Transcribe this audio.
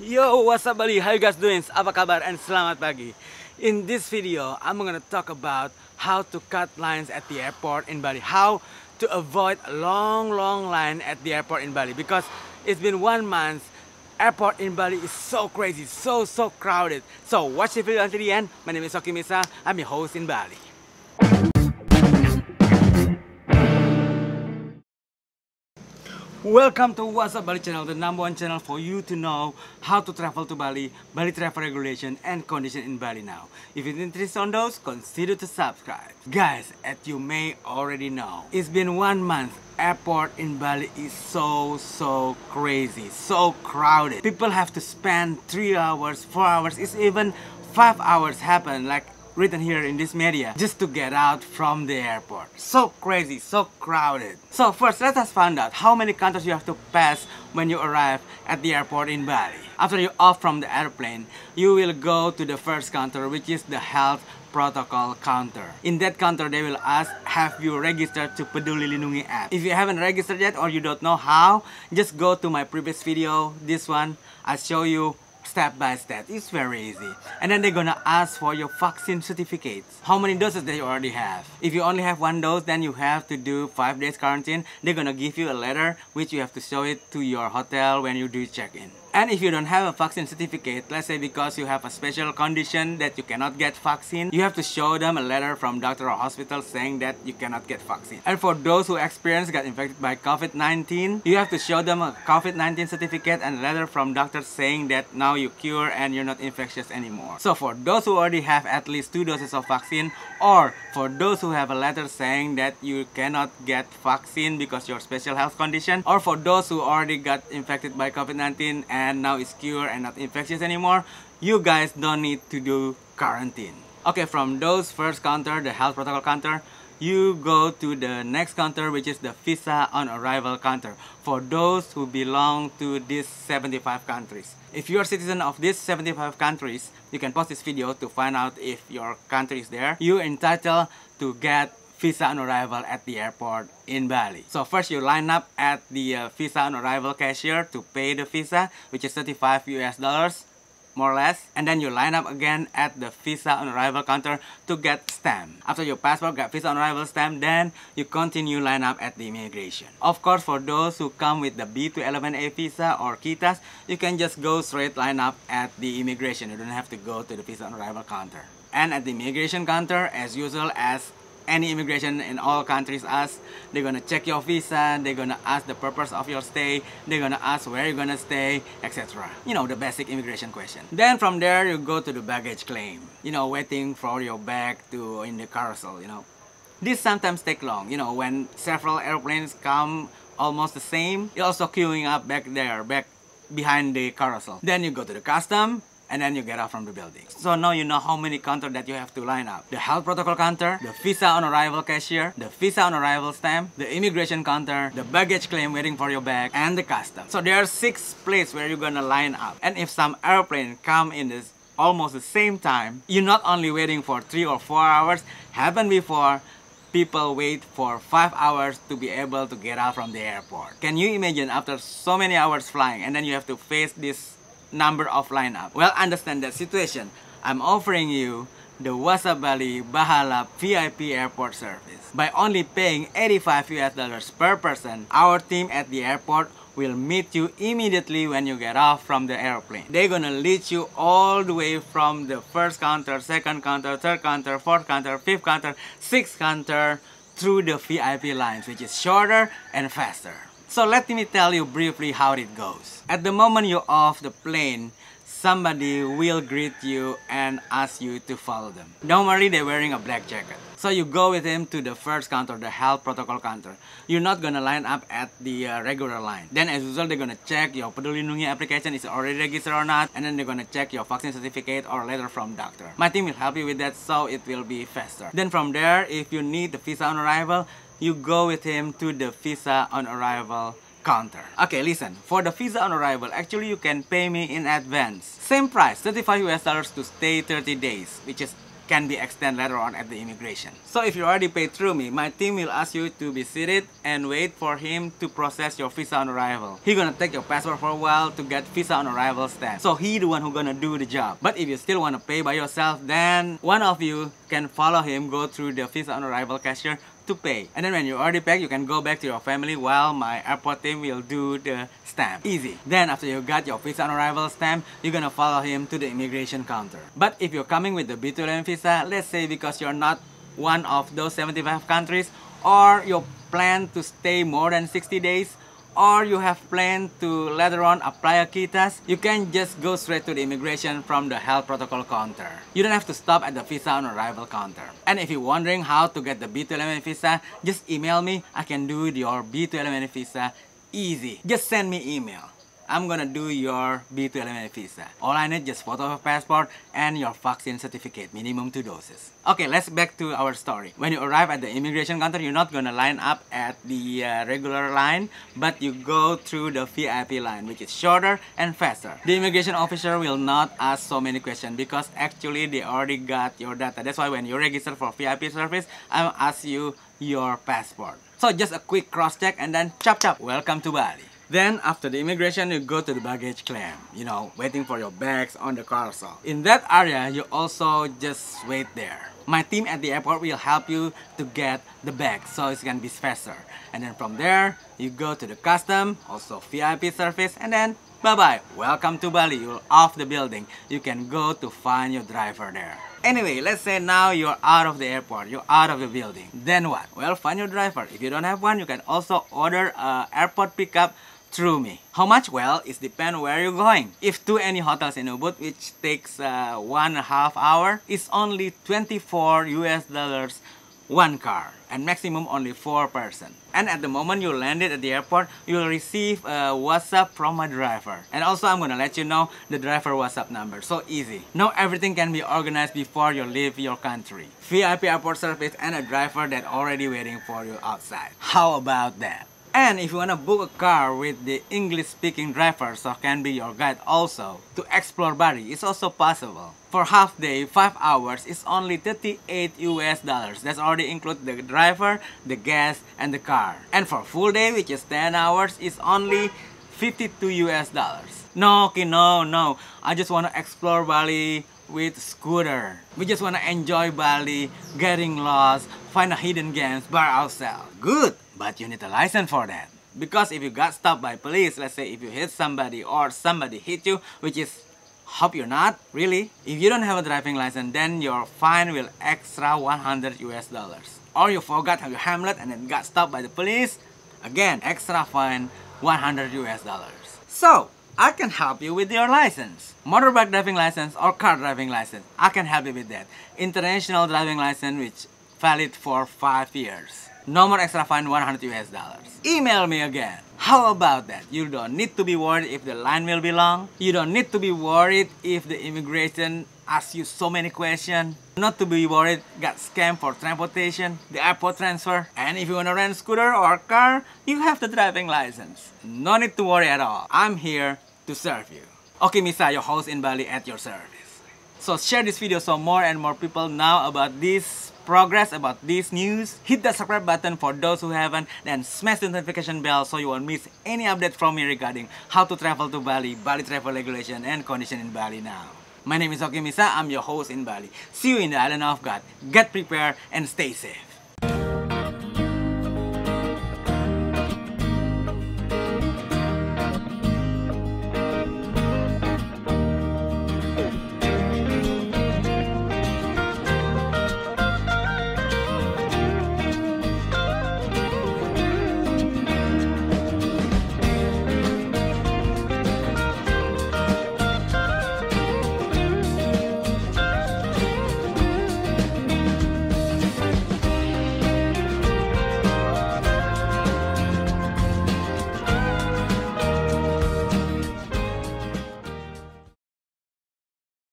Yo, Wasabali, how you guys doing? Apa kabar and selamat pagi. In this video, I'm gonna talk about how to cut lines at the airport in Bali. How to avoid a long line at the airport in Bali, because it's been 1 month. Airport in Bali is so crazy, so crowded. So watch the video until the end. My name is Ocky Misa. I'm your host in Bali. Welcome to What's Up Bali channel, the #1 channel for you to know how to travel to Bali, Bali travel regulation and condition in Bali now. If you're interested on those, consider to subscribe. Guys, as you may already know, it's been 1 month. Airport in Bali is so crazy, so crowded. People have to spend 3 hours, 4 hours, it's even 5 hours happen, like written here in this media, just to get out from the airport. So crazy, so crowded. So first, let us find out how many countries you have to pass when you arrive at the airport in Bali. After you're off from the airplane, you will go to the first counter, which is the health protocol counter. In that counter, they will ask, have you registered to Peduli Lindungi app? If you haven't registered yet or you don't know how, just go to my previous video, this one. I show you step by step. It's very easy. And then they're gonna ask for your vaccine certificates. How many doses that you already have? If you only have 1 dose, then you have to do 5 days quarantine. They're gonna give you a letter which you have to show it to your hotel when you do check-in. And if you don't have a vaccine certificate, let's say because you have a special condition that you cannot get vaccine, you have to show them a letter from doctor or hospital saying that you cannot get vaccine. And for those who got infected by COVID-19, you have to show them a COVID-19 certificate and letter from doctor saying that now you cure and you're not infectious anymore. So for those who already have at least 2 doses of vaccine, or for those who have a letter saying that you cannot get vaccine because your special health condition, or for those who already got infected by COVID-19 and now it's cured and not infectious anymore, you guys don't need to do quarantine. Okay, from those first counter, the health protocol counter, you go to the next counter, which is the visa on arrival counter, for those who belong to these 75 countries. If you are a citizen of these 75 countries, you can pause this video to find out if your country is there. You're entitled to get visa on arrival at the airport in Bali. So first you line up at the visa on arrival cashier to pay the visa, which is $35 US, more or less. And then you line up again at the visa on arrival counter to get stamp. After your passport got visa on arrival stamp, then you continue line up at the immigration. Of course, for those who come with the B211A visa or Kitas, you can just go straight line up at the immigration. You don't have to go to the visa on arrival counter. And at the immigration counter, as usual as any immigration in all countries ask, they're gonna check your visa, they're gonna ask the purpose of your stay, they're gonna ask where you're gonna stay, etc. You know, the basic immigration question. Then from there, you go to the baggage claim. You know, waiting for your bag to in the carousel, you know. This sometimes take long, you know, when several airplanes come almost the same, you're also queuing up back there, back behind the carousel. Then you go to the custom, and then you get out from the building. So now you know how many counters that you have to line up. The health protocol counter, the visa on arrival cashier, the visa on arrival stamp, the immigration counter, the baggage claim waiting for your bag, and the custom. So there are 6 places where you're gonna line up. And if some airplane come in this almost the same time, you're not only waiting for 3 or 4 hours, happened before, people wait for 5 hours to be able to get out from the airport. Can you imagine after so many hours flying and then you have to face this number of lineup? Well, understand that situation. I'm offering you the Wasabali Bahala VIP airport service. By only paying $85 US per person, our team at the airport will meet you immediately when you get off from the airplane. They're gonna lead you all the way from the first counter, second counter, third counter, fourth counter, fifth counter, sixth counter through the VIP lines, which is shorter and faster. So let me tell you briefly how it goes. At the moment you're off the plane, somebody will greet you and ask you to follow them. Normally they're wearing a black jacket. So you go with him to the first counter, the health protocol counter. You're not gonna line up at the regular line. Then as usual, they're gonna check your Peduli Lindungi application, is already registered or not, and then they're gonna check your vaccine certificate or letter from doctor. My team will help you with that, so it will be faster. Then from there, if you need the visa on arrival, you go with him to the visa on arrival counter. Okay, listen, for the visa on arrival, actually you can pay me in advance. Same price, $35 to stay 30 days, which is can be extended later on at the immigration. So if you already paid through me, my team will ask you to be seated and wait for him to process your visa on arrival. He's gonna take your passport for a while to get visa on arrival stamp. So he the one who's gonna do the job. But if you still wanna pay by yourself, then one of you can follow him, go through the visa on arrival cashier to pay. And then when you already paid, you can go back to your family while my airport team will do the stamp. Easy. Then after you got your visa on arrival stamp, you're gonna follow him to the immigration counter. But if you're coming with the B211 visa, let's say because you're not one of those 75 countries, or you plan to stay more than 60 days, or you have planned to later on apply a Kitas, you can just go straight to the immigration from the health protocol counter. You don't have to stop at the visa on arrival counter. And if you're wondering how to get the B211 visa, just email me. I can do your B211 visa easy. Just send me email. I'm gonna do your B211 visa. All I need just photo of a passport and your vaccine certificate, minimum 2 doses. Okay, let's back to our story. When you arrive at the immigration counter, you're not gonna line up at the regular line, but you go through the VIP line, which is shorter and faster. The immigration officer will not ask so many questions because actually they already got your data. That's why when you register for VIP service, I'll ask you your passport. So just a quick cross-check and then chop chop, welcome to Bali. Then, after the immigration, you go to the baggage claim, you know, waiting for your bags on the carousel. In that area, you also just wait there. My team at the airport will help you to get the bag, so it's gonna be faster. And then from there, you go to the custom, also VIP service, and then bye-bye, welcome to Bali, you're off the building. You can go to find your driver there. Anyway, let's say now you're out of the airport, you're out of the building. Then what? Well, find your driver. If you don't have one, you can also order an airport pickup through me. How much? Well, it depends where you're going. If to any hotels in Ubud, which takes 1.5 hours, it's only $24 one car, and maximum only 4 person. And at the moment you landed at the airport, you'll receive a WhatsApp from my driver. And also I'm gonna let you know the driver WhatsApp number. So easy. Now everything can be organized before you leave your country. VIP airport service and a driver that already waiting for you outside. How about that? And if you want to book a car with the English-speaking driver, so can be your guide also, to explore Bali, it's also possible. For half day, 5 hours, it's only $38. That's already include the driver, the gas, and the car. And for full day, which is 10 hours, it's only $52. No, okay, no. I just want to explore Bali with scooter. We just want to enjoy Bali, getting lost, find a hidden gems by ourselves. Good. But you need a license for that. Because if you got stopped by police, let's say if you hit somebody or somebody hit you, which is, hope you're not, really. If you don't have a driving license, then your fine will extra $100. Or you forgot your helmet and then got stopped by the police, again, extra fine $100. So, I can help you with your license. Motorbike driving license or car driving license, I can help you with that. International driving license, which valid for 5 years. No more extra fine $100. Email me again. How about that? You don't need to be worried if the line will be long. You don't need to be worried if the immigration asks you so many questions. Not to be worried, got scammed for transportation, the airport transfer. And if you want to rent a scooter or a car, you have the driving license. No need to worry at all. I'm here to serve you. Ocky Misa, your host in Bali, at your service. So share this video so more and more people know about this progress, about this news. Hit the subscribe button for those who haven't, then smash the notification bell so you won't miss any update from me regarding how to travel to Bali, Bali travel regulation and condition in Bali now. My name is Ocky Misa, I'm your host in Bali. See you in the island of God. Get prepared and stay safe.